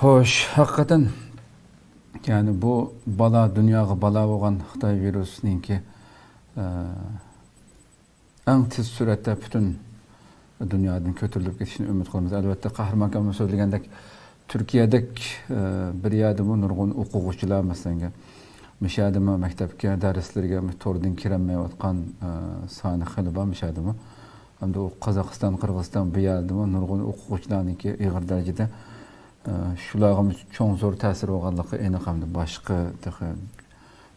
Hoş, hakikaten yani bu bala, dünyaya bala olan Xitay virüsünün ki en tez sürette bütün dünyadan kötülük geçişini ümit kılmamız. Elbette kahraman kâmı söylediğindeki Türkiye'deki bir yerde bu nurgun okuyucular mesela müşahedeme mektepke derslerine torudun kirenmeye vatkan sahne xeliba müşahedeme hem de o Kazakistan, Kırgızistan bir yerde bu nurgun okuyucuların ki iğir derecede şularımız çok zor tesir oğallıkı enekamdı. Başka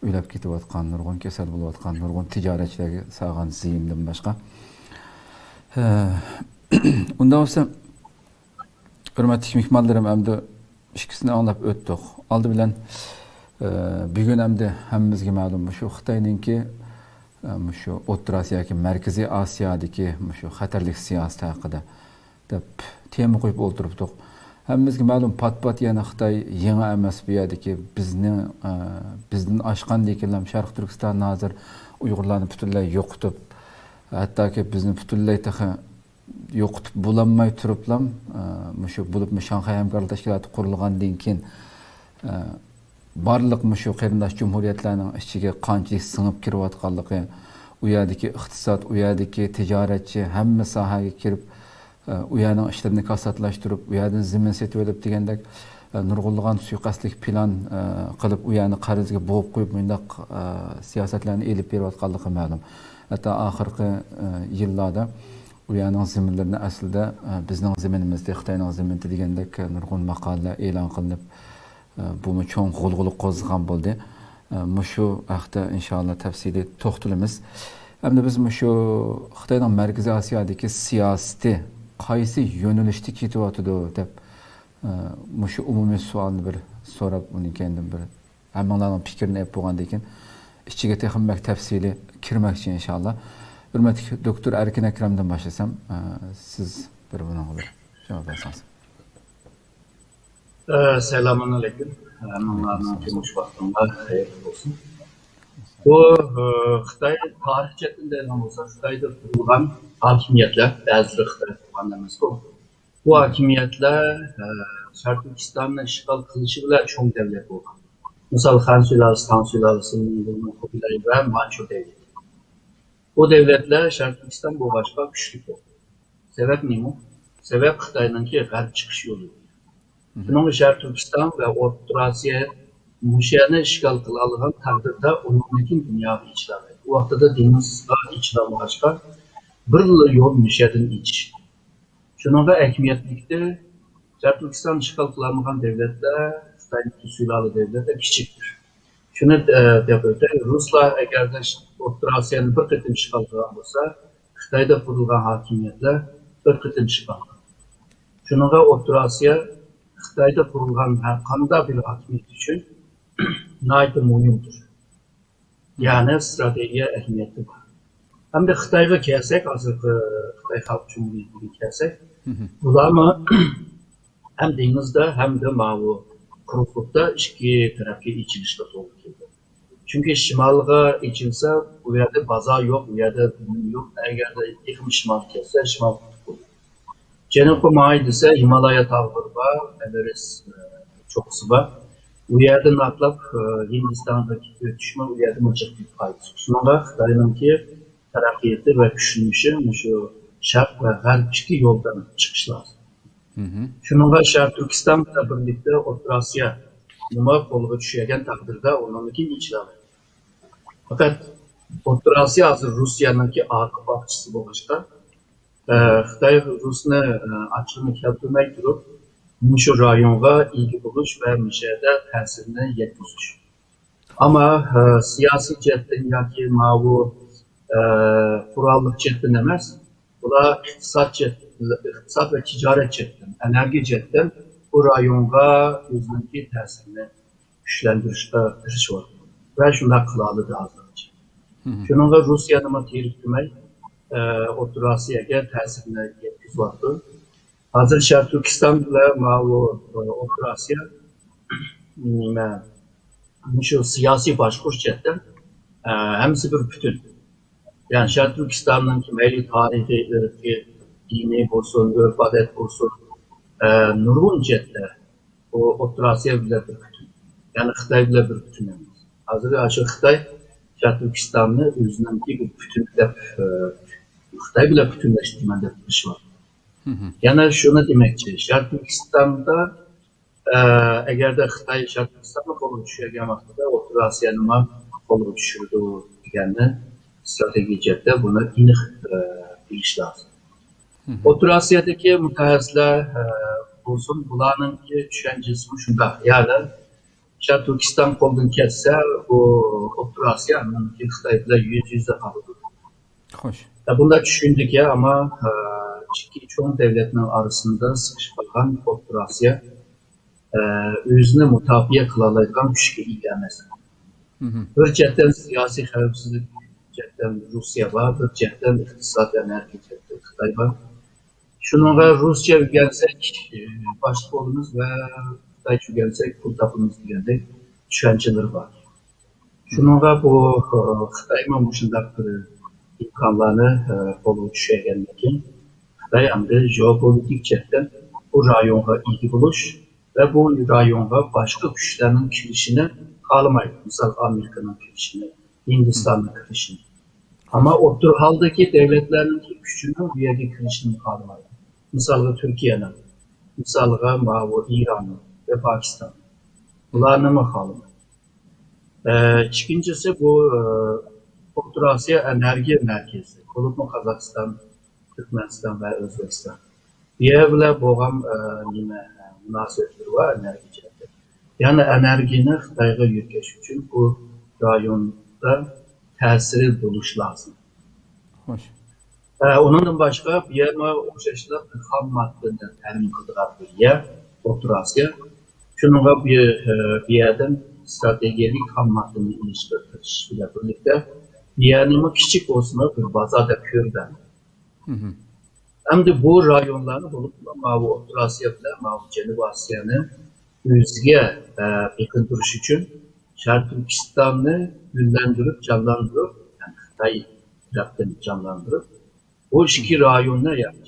ülep gitip vatkan nurgun kesel bulu vatkan nurgun ticaretçileri sağan ziyimden başka. Ondan olsa hürmetli mihmanlarım hem de işkisini anlayıp öttük. Aldı bilen bir gün hem de hemimiz gibi malum şu Xitay'ın ki şu Ottura Asiya'daki, Merkezi Asya'daki şu xatarlık siyaseti hakkında temi koyup oturttuk. Hemimiz gibi malum pat yani Xitay yeni emas bir yerdeki bizden aşkan diyelim Şarkı Türkistan hazır Uygurlarını bütünlüğe yokutup hatta ki bizim bütünlüğe yokutup bulanmayı turuplam şu bulup Şanghay Hemkarlı Teşkilatı kurulgan dinkin barlık şu kerindaş cumhuriyetlerinin işçiye kançılık sınıp kirvatkallığı, uyadaki iktisat, uyadaki ticaretçi, hemme sahaya girip, uyanın işlerini kasatlaştırıp, uyanın zimin seti verip diyendek, nurgulluğun suikastlik plan kılıp, uyanı karızga boğup koyup, mündak siyasetlerini elip birvatkallığı ma'lum. Hatta ahirki yıllarda uyanın ziminlerini aslında bizden ziminimizde, Xitay'ın ziminimizde diyendek, nurgun makale elan kılınıp, bunu çok gülgülü kozgan buldu. Muşu ahta inşallah tefsili toxtulimiz. Hem de biz muşu Xitay'dan Merkezi Asya'daki siyaseti kaysi yönelişti ki tuvatıdı deyip muşu umumi sualını bir sorup onu kendim bir hemenlerin fikrini hep boğandayken işçiye tekinmek tefsili kirmek için inşallah. Hürmetli Doktor Erkin Ekrem'den başlasam siz bir buna olur. Cevap edersiniz. Selamun aleyküm. Hemenlerden gümüş vaktinde hayırlı olsun. Bu Xitay tarih chetinde elan olsa, Xitayda kurulgan hakimiyetler, bazı Xitay kurulgan demez ki o. Bu hakimiyetler Turkistan'la işgal kılıcı bile çok devlet olgan. Misal Xansuylası, Tansuylası, Kobilayı ve Manço devleti. O devletler Turkistan bu başka güçlük oldu. Sebep ne bu? Sebep Xitay'dan ki garip çıkış yolu. Bunun için Türkistan ve Ottura Asiya müşahede işgal kılalıgan takdirda onunkin dünya içler. O vakti de denizler içler başka bir yol müşahedin iç. Şunun da ehmiyetlikte Türkistan işgal kılalıgan devletler, Xitay'ın sülale devletler küçüktür. Şunu deperde Ruslar eğer de Ottura Asiyanın bir kıtım işgal kılan olsa, Xitay'da kurulgan hakimiyetler bir kıtım işgal kılan. Şunun da Ottura Asiya Xitayda kurulgan her kanıda bir hakimiyet için naite muhimdir. Yani stratejiye ehmiyeti var. Hem de Xitay'ı kelsek, azıcık Xitay Halk Cumhuriyeti'ni kelsek, bunlar mı hem denizde hem de mavi kurulukta iki tarafı için işler oldu. Çünkü şimalığa içinse bu yerde baza yok, bu yerde bunun yok. Eğer de iklim şimal kelse, şimal Cenab-ı Mahid ise Himalaya tağları var, Everest çoksu var. Bu yerden atlap Hindistan'daki düşman bu yerden olacak bir faydası. Şunlar Xitay'ın ki terakiyeti ve düşünmüşü şu şart ve her iki yoldan çıkışlar. Şunlar şart Türkistan'la birlikte Ottura Asiya numara koluğa düşüyen takdirde onlarınki içler. Fakat Ottura Asiya hazır Rusya'nın ki arka bakçısı bu başka. Xitay Rus'unu açılımı keltirmek durup, müşu rayonga ilgi buluş ve müşahede təsirini yetkiziş. Ama siyasi cəhdin ya ki, mavu kurallıq cəhdin demez, bu da iqtisad ve ticaret cəhdin, enerji cəhdin bu rayonga özünki təsirini güçləndirişi var. Ve şunlar kılalı da hazırlayacak. Şununla Rusiyanıma terif demək, Ottura Asiyaga ta'sirini yetkazyapti. Hozir Sharq Turkiston bilan Ottura Asiya shu siyosiy boshqurish jihatdan hammasi bir butun. Ya'ni Sharq Turkistonning mayli tarixiy, diniy bo'lsin, urf-odat bo'lsin, nurg'un jihatda o Ottura Asiya bilə bir bütün. Yəni Xitay bilə bir bütün emas. Hazırda aşağı Xitay Turkistan'ı özündəki bir bütünlükdə Xitay bilə bütünləşdirmədə bir iş var. Yəni şunu deməkçi, Turkistan'da əgər də Xitay Turkistan'a qolub düşə bilməsə də Ottura Asiyanıma qolub düşürdü yəni strateji cəhətdə buna iniq giriş lazım. Ottura Asiyadakı mütəxəssislər olsun, bunların ki düşüncəsi şunda. Yəni Turkistan qoldan kəssə, bu Ottura Asiyanın ki Xitayla 100 dəfə qalır. Xoş. Və bunda düşündük ki, amma iki çox dövlətlər arasında sıxışan Ottura Asiya özünə mütafiə qıla biləcək gücə ega emas. Bir cəhətdən siyasi xərabsizlik, bir cəhətdən Rusiya var, bir cəhətdən iqtisadi enerji Xitay var. Şununla Rusya gəlsək başlıq olunuz və Xitay üçün gəlsək pul tapınız deyəndə düşüncələr var. Şununla bu Xitay məmuşundaq imkanlarını qolu düşə gəlməkin və yəni geopolitik cəhətdən bu rayonla ilgi buluş və bu rayonla başqa güclərin kirişini almayın. Misal Amerikanın kirişini, Hindistanın kirişini. Ama otur haldaki devletlerin gücünün rüyaki kirişini kalmalı. Misalı Türkiye'nin, misalı İran'ın ve Pakistan'ın. Bunlar ne mi kalmalı? İkincisi bu Ottura Asiya enerji merkezi. Kolumlu Kazakistan, Türkmenistan ve Özbekistan. Diye bile boğam münasebetleri var enerji cihazı. Yani enerjinin Xitay'a yürkeşi için bu rayonda təsiri buluş lazım. Hoş. Onunla başqa, bir yerine o şəkildə xam maddədən təmin qıdırar bir yer, Ottura Asiya. Şununla bir yerdən strategiyalik xam maddənin ilişkisi ilə birlikdə bir yerinin kiçik olsun bir bazada kördən. Həm də bu rayonlarını bulub, Mavi Ottura Asiya ilə Mavi Cənubi Asiyanı özgə yakın duruş üçün Şərq Türkistan'ı günlendirip, canlandırıp, yani Xitay tarafını canlandırıp, o iki rayonlar, yani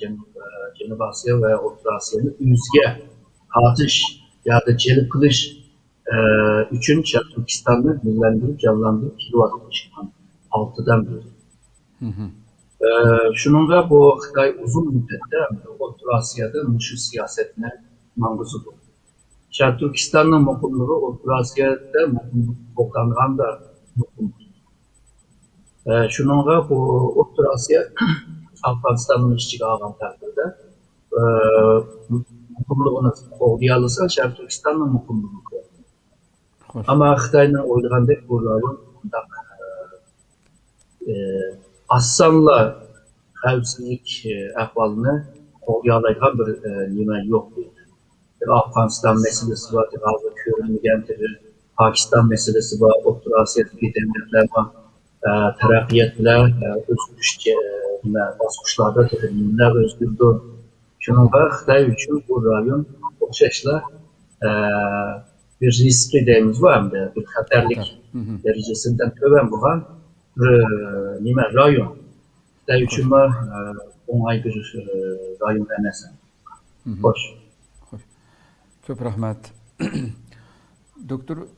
Cənubi Asiya ve Ottura Asiyanı üzge, atış ya da celib kılış üçün Şərq Türkistan'ı günlendirip, canlandırıp, kilovatı çıkan 6'dan biri. Şununla bu Xitay uzun müddətdə Ottura Asiyada Muşu siyasetine manquzu buldu. Şərq Türkistan'ın məqumluğu Ottura Asiyada məqumluğundan da məqumluğu. Şununla bu Ottura Asiya Afganistan'ın işçi qalan tərkədə məqumluğunu oğlayalısa Şərq Türkistan'ın məqumluğunu qoydu. Amma Xitayla oyduğanda bu rayonun Assanla xəvsizlik əhvalını oğlayalayan bir nimen yoxdur. Afganistan meselesi var, Avrupa körünü gəmtirir, Pakistan meselesi var, Ottura Asiyadaki devletler var, tərəqiyyətlər, basqışlarda terminlər özgürdür. Çünkü Xitay üçün bu rayon o şəkildə bir risk edəyimiz var, bir xətərlik dərəcəsindən tövən bu var, rayon. Xitay üçün var, onay bir rayon ənəsən. Hoş. Çok rahmet. Doktor